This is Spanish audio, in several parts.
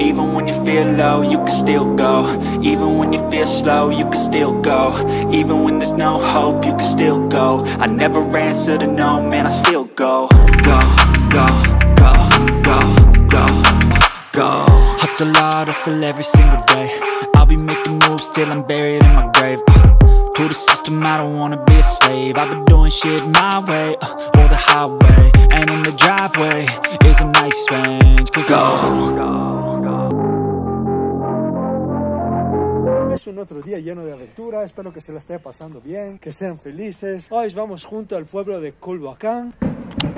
Even when you feel low, you can still go. Even when you feel slow, you can still go. Even when there's no hope, you can still go. I never answer to no, man, I still go. Go, go, go, go, go, go. Hustle hard, hustle every single day. I'll be making moves till I'm buried in my grave. To the system, I don't wanna be a slave. I've been doing shit my way, or the highway. And in the driveway is a nice range. Cause go, go, go. Es un otro día lleno de aventura. Espero que se la esté pasando bien, que sean felices. Hoy vamos junto al pueblo de Culhuacán.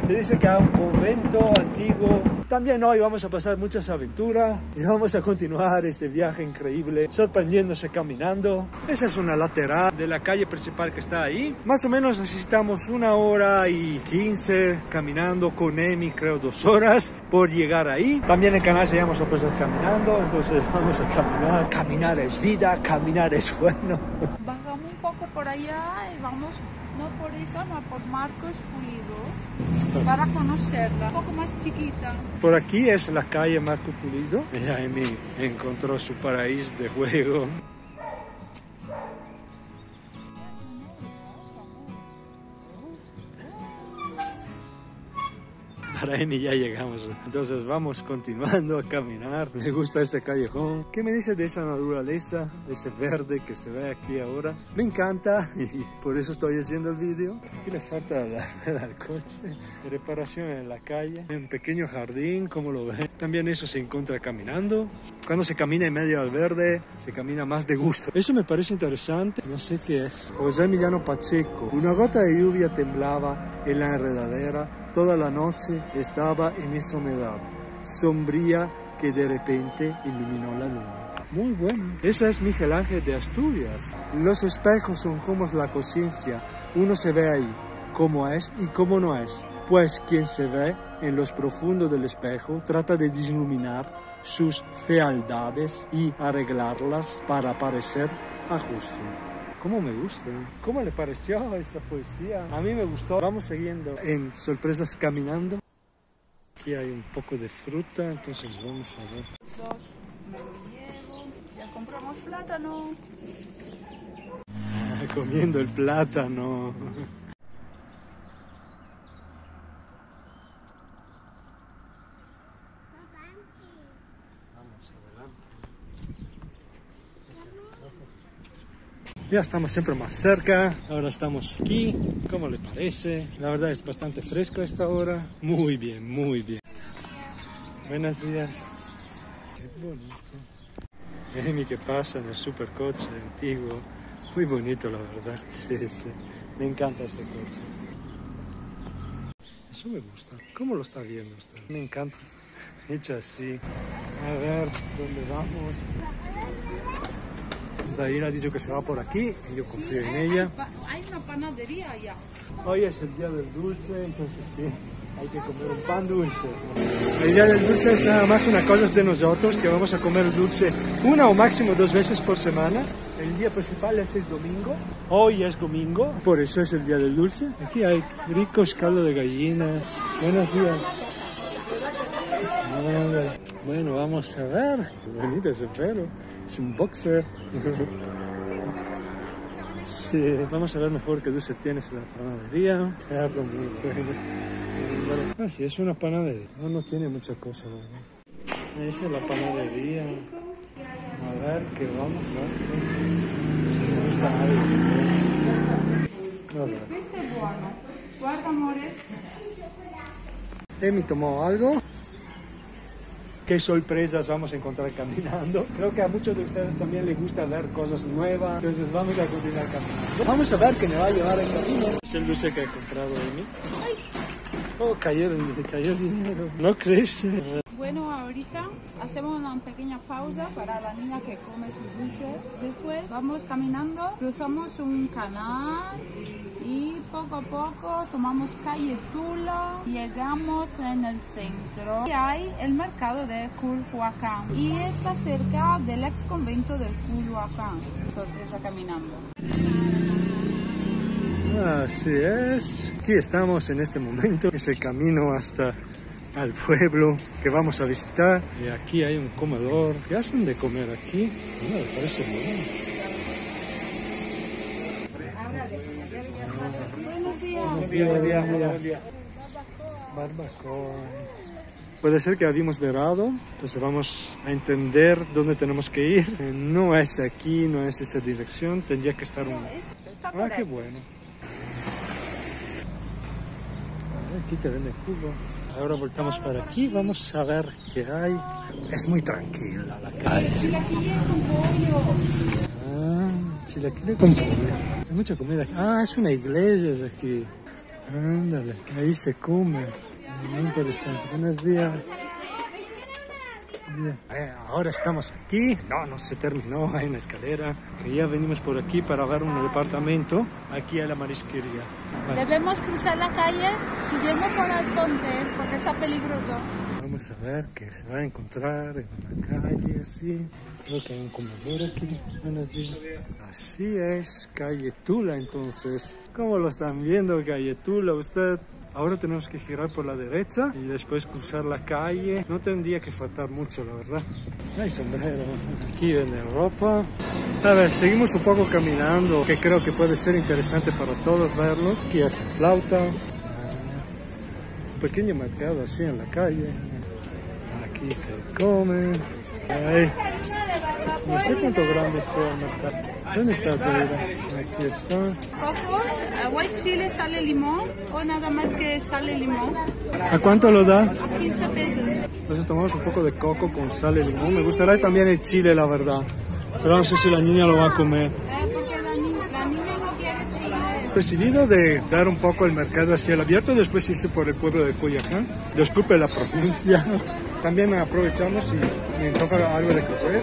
Se dice que hay un convento antiguo. También hoy vamos a pasar muchas aventuras y vamos a continuar este viaje increíble, sorprendiéndose caminando. Esa es una lateral de la calle principal que está ahí. Más o menos necesitamos 1 hora y 15 caminando, con Emi creo 2 horas por llegar ahí. También el canal se llama Sorpresas Caminando, entonces vamos a caminar. Caminar es vida, caminar es bueno. Bajamos un poco por allá y vamos, no por eso, no por Marcos Pulido, para conocerla, un poco más chiquita. Por aquí es la calle Marcos Pulido. Ella encontró su paraíso de juego. Para Emi ya llegamos, entonces vamos continuando a caminar. Me gusta este callejón. ¿Qué me dice de esa naturaleza, de ese verde que se ve aquí ahora? Me encanta y por eso estoy haciendo el vídeo. Aquí le falta al coche, reparación en la calle, un pequeño jardín, como lo ven. También eso se encuentra caminando. Cuando se camina en medio del verde, se camina más de gusto. Eso me parece interesante, no sé qué es. José Emiliano Pacheco. Una gota de lluvia temblaba en la enredadera. Toda la noche estaba en esa humedad sombría que de repente iluminó la luna. Muy bueno. Esa es Miguel Ángel de Asturias. Los espejos son como la conciencia. Uno se ve ahí, cómo es y cómo no es. Pues quien se ve en los profundos del espejo trata de disluminar sus fealdades y arreglarlas para parecer a justo. ¿Cómo me gusta? ¿Cómo le pareció esa poesía? A mí me gustó. Vamos siguiendo en Sorpresas Caminando. Aquí hay un poco de fruta, entonces vamos a ver. 2, me lo llevo. Ya compramos plátano. Comiendo el plátano. Ya estamos siempre más cerca, ahora estamos aquí, ¿cómo le parece? La verdad es bastante fresco a esta hora, muy bien, muy bien. Buenos días. Qué bonito. Emi que pasa en el supercoche antiguo, muy bonito la verdad. Sí, sí, me encanta este coche. Eso me gusta, ¿cómo lo está viendo usted? Me encanta, hecho así. A ver, ¿dónde vamos? Daira ha dicho que se va por aquí y yo confío en ella. Hay una panadería allá. Hoy es el día del dulce, entonces sí, hay que comer un pan dulce. El día del dulce es nada más una cosa de nosotros, que vamos a comer dulce 1 o máximo 2 veces por semana. El día principal es el domingo. Hoy es domingo, por eso es el día del dulce. Aquí hay ricos caldo de gallina. Buenos días. Bueno, vamos a ver. Bonito ese pelo. Es un boxer. Sí, vamos a ver mejor qué dulce tienes en la panadería. Ah, sí, es una panadería. No tiene mucha cosa, ¿no? Esa es la panadería. A ver qué vamos a ver. Si me gusta algo. A ver. Guarda, amores. Emi tomó algo. Qué sorpresas vamos a encontrar caminando. Creo que a muchos de ustedes también les gusta ver cosas nuevas. Entonces vamos a continuar caminando. Vamos a ver qué me va a llevar el camino. Es el dulce que he comprado de mí. Ay. Oh, cayó el dinero. No crees. Bueno, ahorita hacemos una pequeña pausa para la niña que come su dulce. Después vamos caminando, cruzamos un canal y poco a poco tomamos calle Tula. Llegamos en el centro y hay el mercado de Culhuacán y está cerca del ex convento de Culhuacán. Sorpresa caminando. Así es, aquí estamos en este momento, ese camino hasta al pueblo que vamos a visitar. Y aquí hay un comedor. ¿Qué hacen de comer aquí? No, me parece muy bien. Buenos días. Barbacoa. Puede ser que habíamos verado, entonces vamos a entender dónde tenemos que ir. No es aquí, no es esa dirección, tendría que estar un... Ah, qué bueno. Aquí te venden jugo. Ahora voltamos para aquí, vamos a ver qué hay. Es muy tranquila la calle. Chilaquiles con pollo. Ah, chilaquiles con pollo. Hay mucha comida aquí. Ah, es una iglesia es aquí. Ándale, ahí se come. Muy interesante. Buenos días. Ahora estamos aquí. No se terminó. Hay una escalera. Ya venimos por aquí para ver un departamento. Aquí a la marisquería. Vale. Debemos cruzar la calle subiendo por el puente porque está peligroso. Vamos a ver qué se va a encontrar en la calle así. Creo que hay un comedor aquí. Buenos días. Así es, calle Tula entonces. ¿Cómo lo están viendo, calle Tula? Usted... Ahora tenemos que girar por la derecha y después cruzar la calle. No tendría que faltar mucho, la verdad. Hay sombrero. Aquí venden ropa. A ver, seguimos un poco caminando, que creo que puede ser interesante para todos verlo. Aquí hace flauta. Un pequeño mercado así en la calle. Aquí se come. Ahí. No sé cuánto grande sea el mercado. ¿Dónde está tu vida? Aquí está. Cocos, agua y chile, sal y limón, o nada más que sal y limón. ¿A cuánto lo da? A 15 pesos. Entonces tomamos un poco de coco con sal y limón. Me gustaría también el chile, la verdad. Pero no sé si la niña lo va a comer. Porque la niña no quiere chile. Decidido de dar un poco el mercado hacia el abierto, después hice por el pueblo de Coyoacán. Disculpe la provincia. También aprovechamos y me toca algo de comer.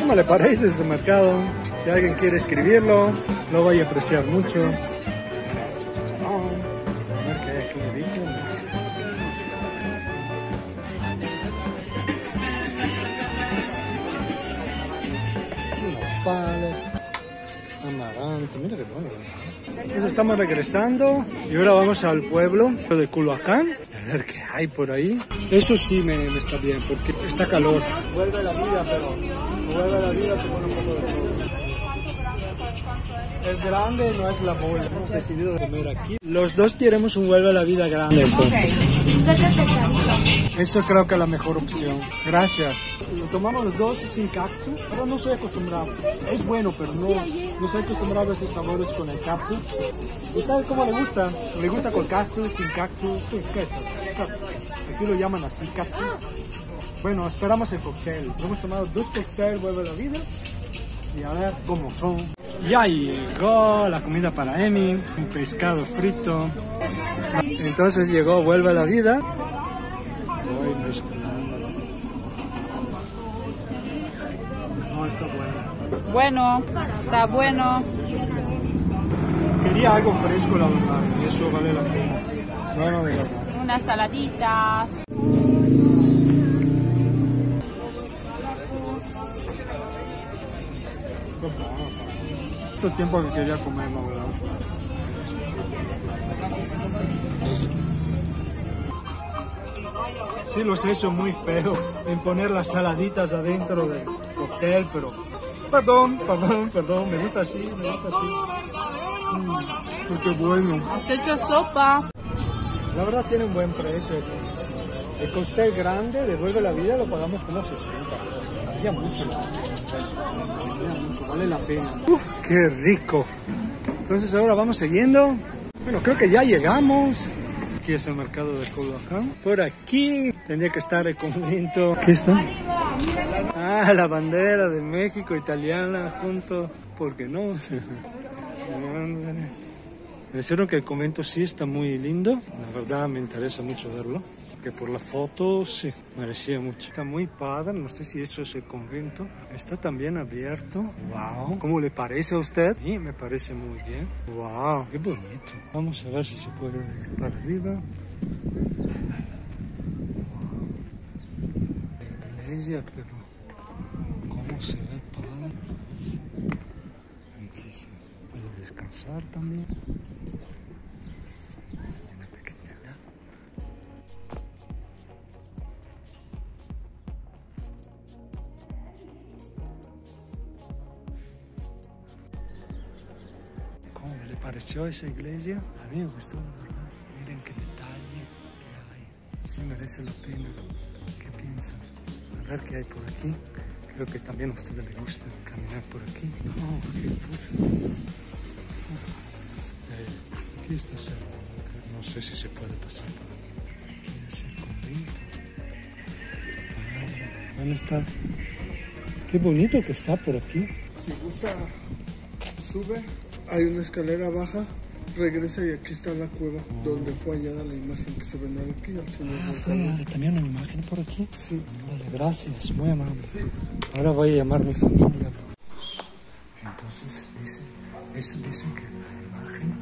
¿Cómo le parece ese mercado? Si alguien quiere escribirlo, lo voy a apreciar mucho. Nopales, amaranto, mira qué bueno. Entonces estamos regresando y ahora vamos al pueblo de Culhuacán. A ver qué hay por ahí. Eso sí me está bien porque está calor. Vuelve la vida, pero vuelve la vida, se pone un poco de todo. El grande no es la bola. Hemos decidido comer aquí. Los dos queremos un vuelve a la vida grande entonces. Okay. Eso creo que es la mejor opción. Gracias. Lo tomamos los dos sin capsu. Ahora no soy acostumbrado. Es bueno, pero no soy acostumbrado a esos sabores con el capsu. ¿Ustedes cómo le gusta? ¿Le gusta con cactus, sin cactus? Sí, cactus. Aquí lo llaman así, cactus. Bueno, esperamos el cóctel. Hemos tomado dos cócteles, vuelve la vida. Y a ver cómo son. Ya llegó la comida para Emi. Un pescado frito. Entonces llegó vuelve la vida. Voy mezclando. No, está bueno. Bueno, está bueno. Quería algo fresco, la verdad, y eso vale la pena. Bueno, de verdad. Unas saladitas. Mucho tiempo que quería comer, la verdad. Sí, los he hecho muy feo en poner las saladitas adentro del cóctel, pero... Perdón, me gusta así. Qué bueno. Has hecho sopa. La verdad tiene un buen precio. El cóctel grande devuelve la vida, lo pagamos como 60. Valía mucho, vale la pena. Qué rico. Entonces ahora vamos siguiendo. Bueno, creo que ya llegamos. Aquí es el mercado de Coyoacán. Por aquí tendría que estar el convento. ¿Qué está? Ah, la bandera de México, italiana, junto. ¿Por qué no? Me dijeron que el convento sí está muy lindo, la verdad me interesa mucho verlo, que por la foto sí, merecía mucho. Está muy padre, no sé si eso es el convento, está también abierto. Wow, ¿cómo le parece a usted? Sí, me parece muy bien. Wow, qué bonito. Vamos a ver si se puede ir para arriba. Wow. La iglesia, pero cómo se ve el padre. Aquí se puede descansar también. Pareció esa iglesia, a mí me gustó, la verdad. Miren qué detalle que hay, sí merece la pena. ¿Qué piensan? A ver qué hay por aquí. Creo que también a ustedes les gusta caminar por aquí. Oh, qué puse. Aquí está cerrado, no sé si se puede pasar por aquí. Aquí es el convento. ¿Dónde está? Qué bonito que está por aquí. Si gusta, sube. Hay una escalera baja, regresa y aquí está la cueva donde fue hallada la imagen que se vendrá aquí al Señor. Ah, fue también una imagen por aquí. Sí. Dale, gracias, muy amable. Sí. Ahora voy a llamar a mi familia. Entonces dicen que la imagen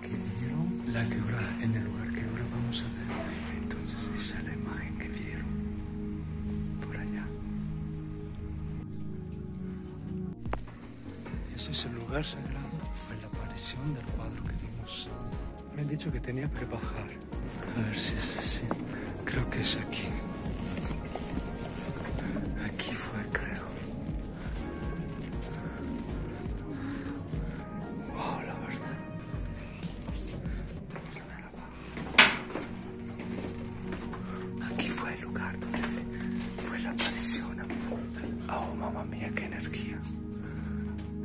que vieron, la que ahora, en el lugar que ahora vamos a ver, entonces esa es la imagen que vieron por allá. Ese es el lugar sagrado. Fue la aparición del cuadro que vimos. Me han dicho que tenía que bajar. A ver si es así. Creo que es aquí. Aquí fue, creo. Wow, la verdad. Aquí fue el lugar donde fue la aparición. Oh, mamá mía, qué energía.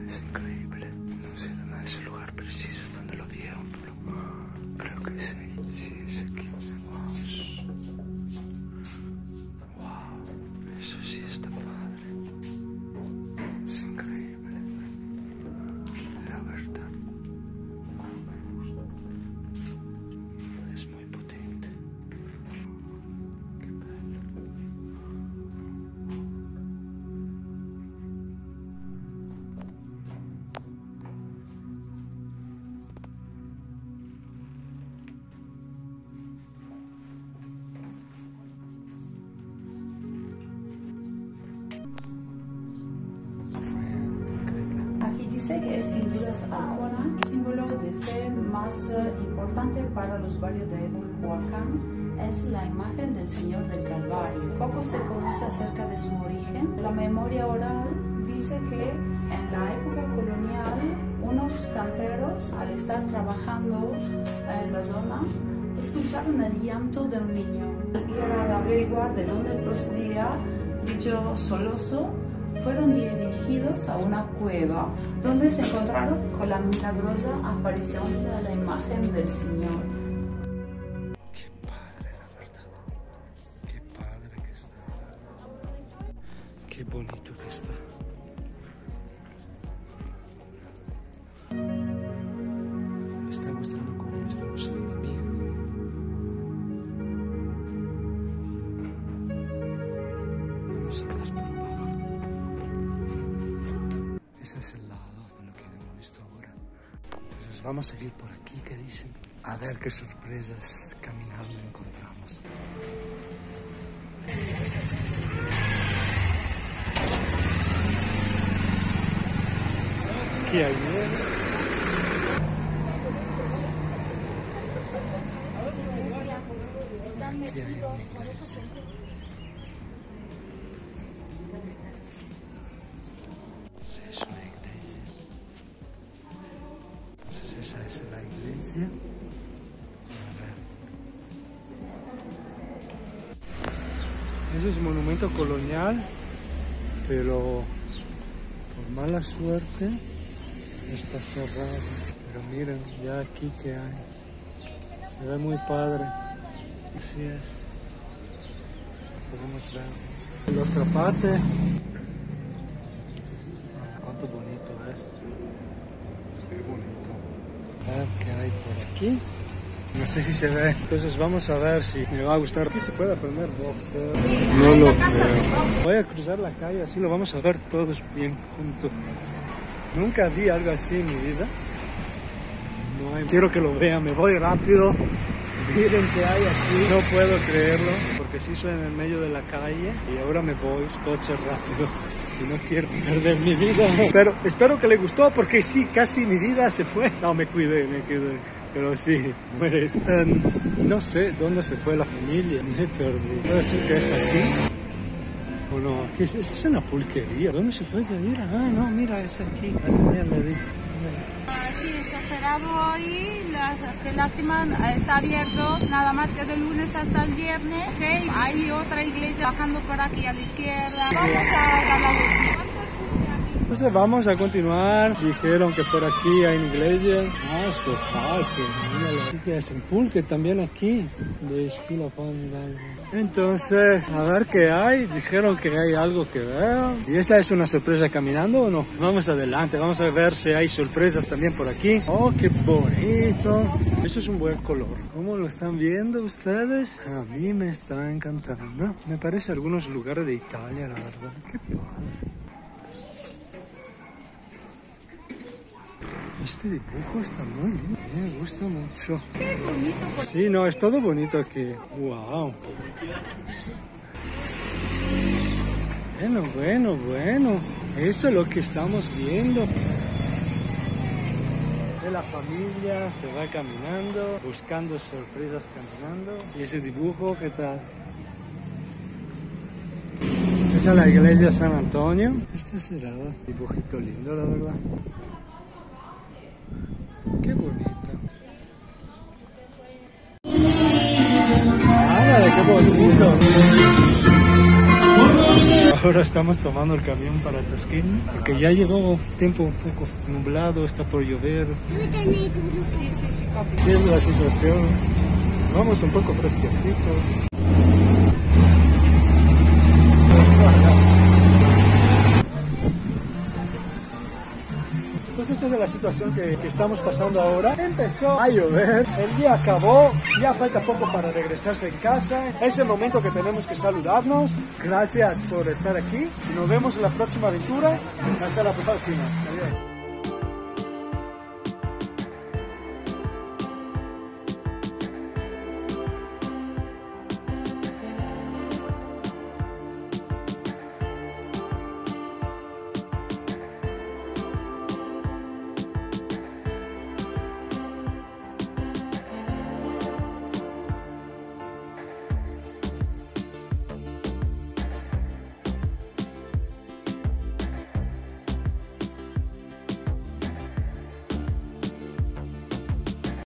Es increíble. No sé dónde es el lugar preciso donde lo vieron, pero creo que es ahí. Sí, es aquí. Wow. Wow, eso sí está padre. Es increíble. La verdad. Es muy potente. Qué padre. Dice que es sin dudas alguna símbolo de fe más importante para los barrios de Culhuacán. Es la imagen del Señor del Calvario. Poco se conoce acerca de su origen. La memoria oral dice que en la época colonial unos canteros, al estar trabajando en la zona, escucharon el llanto de un niño. Y al averiguar de dónde procedía dicho sollozo, fueron dirigidos a una cueva donde se encontraron con la milagrosa aparición de la imagen del Señor. Qué padre, la verdad. Qué padre que está. Qué bonito que está. Me está gustando como me está gustando a mí. Vamos a ver. Ese es el lado de lo que hemos visto ahora. Entonces vamos a seguir por aquí, ¿qué dicen? A ver qué sorpresas caminando encontramos. Aquí hay nieve. Aquí hay nieve. A ver. Eso es un monumento colonial, pero por mala suerte está cerrado. Pero miren, ya aquí que hay. Se ve muy padre. Así es. Podemos ver. La otra parte. Ah, cuánto bonito es. Qué bonito. A ver qué hay por aquí. No sé si se ve. Entonces vamos a ver si me va a gustar. Aquí se puede aprender boxeo. No lo creo. Voy a cruzar la calle, así lo vamos a ver todos bien juntos. Nunca vi algo así en mi vida. No hay... Quiero que lo vean, me voy rápido. Miren qué hay aquí. No puedo creerlo, porque sí soy en el medio de la calle. Y ahora me voy, coche rápido. y no quiero perder mi vida. Pero espero que le gustó, porque sí, casi mi vida se fue. No, me cuidé. Pero sí, mueres. No sé dónde se fue la familia, me perdí. Puede ser que es aquí. Bueno, aquí es una pulquería. ¿Dónde se fue de ir? Ah, no, mira, es aquí. Sí, está cerrado hoy. Qué lástima, está abierto nada más que de lunes hasta el viernes. Okay. Hay otra iglesia bajando por aquí a la izquierda. Vamos a dar la vuelta. Entonces vamos a continuar. Dijeron que por aquí hay iglesia. Ah, sofá, que mira, es un pulque también aquí. De esquina para mirar. Entonces, a ver qué hay. Dijeron que hay algo que ver. ¿Y esa es una sorpresa caminando o no? Vamos adelante, vamos a ver si hay sorpresas también por aquí. ¡Oh, qué bonito! Esto es un buen color. ¿Cómo lo están viendo ustedes? A mí me está encantando. Me parece algunos lugares de Italia, la verdad. ¡Qué padre! Este dibujo está muy lindo, me gusta mucho. Qué bonito. Sí, no, es todo bonito aquí. Wow. Bueno. Eso es lo que estamos viendo. De la familia se va caminando, buscando sorpresas caminando. Y ese dibujo, ¿qué tal? Esa es la iglesia San Antonio. Está cerrada. Dibujito lindo, la verdad. Qué bonita. ¡Ándale, qué bonito! Ahora estamos tomando el camión para Tasquín, porque ya llegó tiempo un poco nublado, está por llover. Sí, papi. Sí, es la situación. Vamos un poco fresquecitos. Esa es la situación que estamos pasando ahora. Empezó a llover, el día acabó, ya falta poco para regresarse en casa. Es el momento que tenemos que saludarnos. Gracias por estar aquí. Nos vemos en la próxima aventura. Hasta la próxima. Adiós.